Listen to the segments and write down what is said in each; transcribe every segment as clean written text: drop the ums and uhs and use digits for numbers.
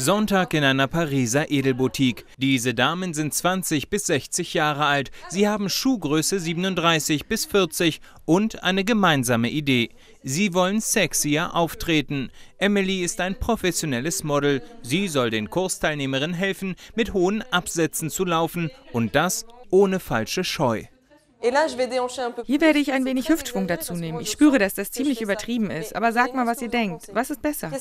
Sonntag in einer Pariser Edelboutique. Diese Damen sind 20 bis 60 Jahre alt. Sie haben Schuhgröße 37 bis 40 und eine gemeinsame Idee. Sie wollen sexier auftreten. Emily ist ein professionelles Model. Sie soll den Kursteilnehmerinnen helfen, mit hohen Absätzen zu laufen und das ohne falsche Scheu. Hier werde ich ein wenig Hüftschwung dazu nehmen. Ich spüre, dass das ziemlich übertrieben ist. Aber sag mal, was ihr denkt. Was ist besser?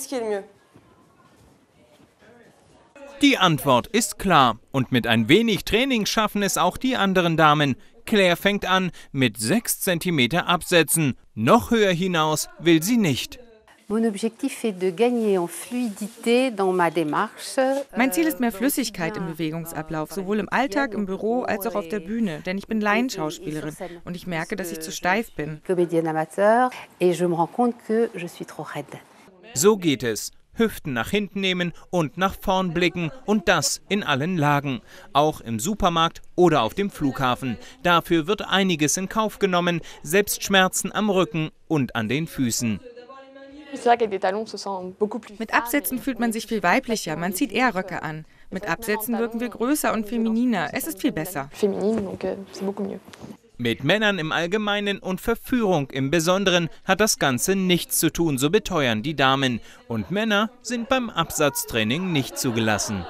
Die Antwort ist klar. Und mit ein wenig Training schaffen es auch die anderen Damen. Claire fängt an mit 6 cm Absätzen. Noch höher hinaus will sie nicht. Mein Ziel ist mehr Flüssigkeit im Bewegungsablauf, sowohl im Alltag, im Büro als auch auf der Bühne, denn ich bin Laienschauspielerin und ich merke, dass ich zu steif bin. So geht es. Hüften nach hinten nehmen und nach vorn blicken und das in allen Lagen, auch im Supermarkt oder auf dem Flughafen. Dafür wird einiges in Kauf genommen, selbst Schmerzen am Rücken und an den Füßen. Mit Absätzen fühlt man sich viel weiblicher, man zieht eher Röcke an. Mit Absätzen wirken wir größer und femininer, es ist viel besser. Mit Männern im Allgemeinen und Verführung im Besonderen hat das Ganze nichts zu tun, so beteuern die Damen. Und Männer sind beim Absatztraining nicht zugelassen.